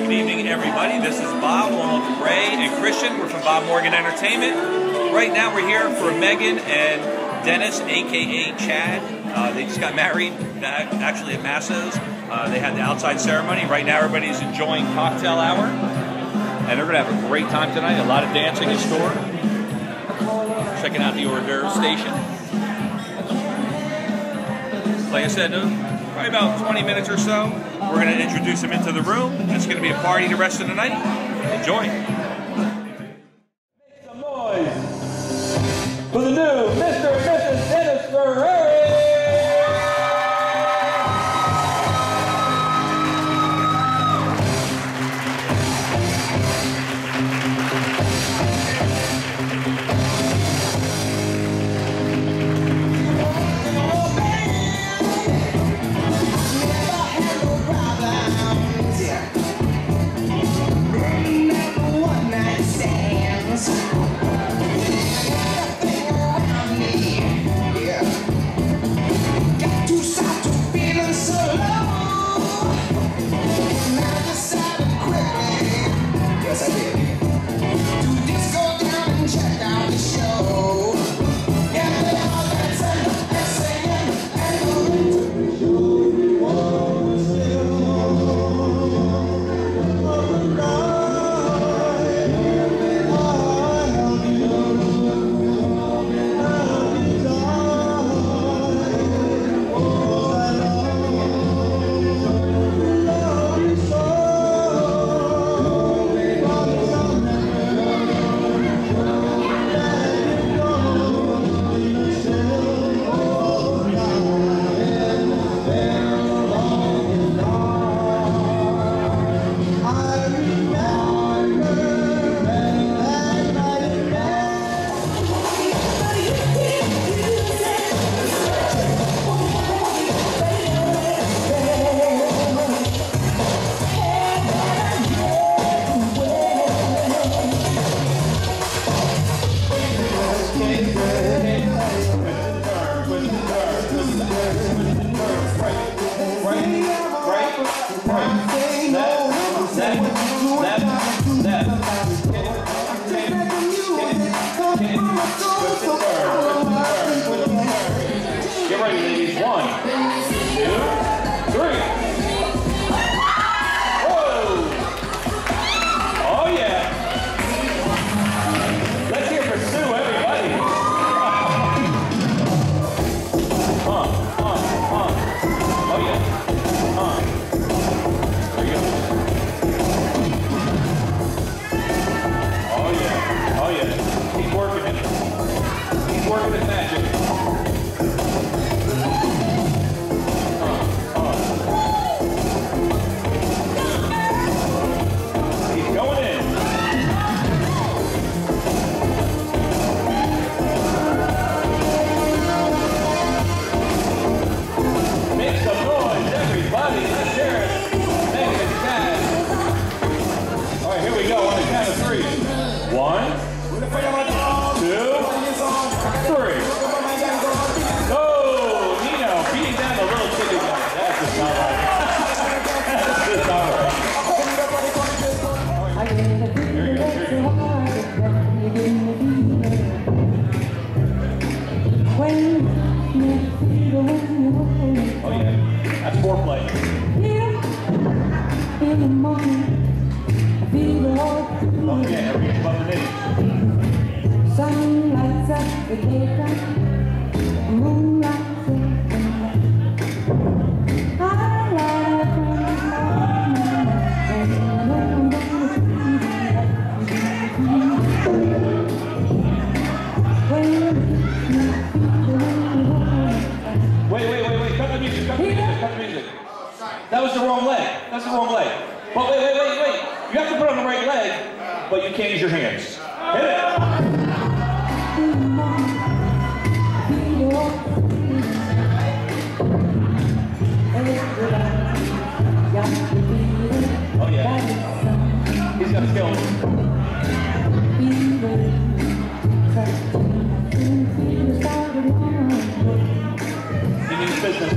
right, good evening, everybody. This is Bob, along with Ray and Christian. We're from Bob Morgan Entertainment. Right now, we're here for Megan and Dennis, a.k.a. Chad. They just got married, actually, at Masso's. They had the outside ceremony. Right now, everybody's enjoying cocktail hour, and they're going to have a great time tonight. A lot of dancing in store. Checking out the hors d'oeuvres station. Like I said, probably about 20 minutes or so, we're going to introduce them into the room. It's going to be a party the rest of the night. Enjoy. Make some noise for the new Mr. and Mrs. Dennis Ferrer. Get ready, ladies. 1, 2, 3. That was the wrong leg. That's the wrong leg. But wait. You have to put on the right leg, but you can't use your hands. Hit it. Oh, yeah. He's got a skeleton. He needs business.